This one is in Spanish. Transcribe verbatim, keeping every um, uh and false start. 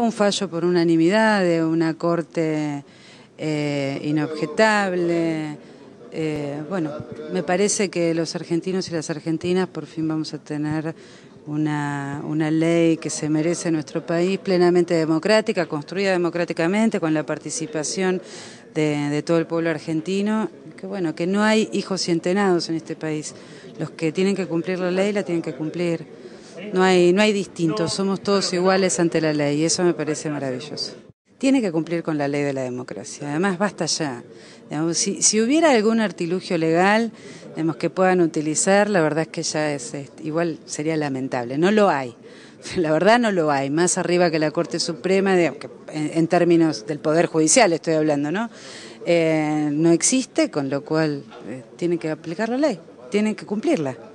Un fallo por unanimidad de una corte eh, inobjetable. Eh, bueno, me parece que los argentinos y las argentinas por fin vamos a tener una, una ley que se merece en nuestro país, plenamente democrática, construida democráticamente, con la participación de, de todo el pueblo argentino. Que bueno, que no hay hijos y entenados en este país. Los que tienen que cumplir la ley, la tienen que cumplir. No hay, no hay distintos, somos todos iguales ante la ley y eso me parece maravilloso. Tiene que cumplir con la ley de la democracia, además basta ya. Digamos, si, si hubiera algún artilugio legal digamos, que puedan utilizar, la verdad es que ya es, es igual sería lamentable, no lo hay. La verdad no lo hay, más arriba que la Corte Suprema, digamos, que en, en términos del Poder Judicial estoy hablando, ¿no? Eh, no existe, con lo cual eh, tienen que aplicar la ley, tienen que cumplirla.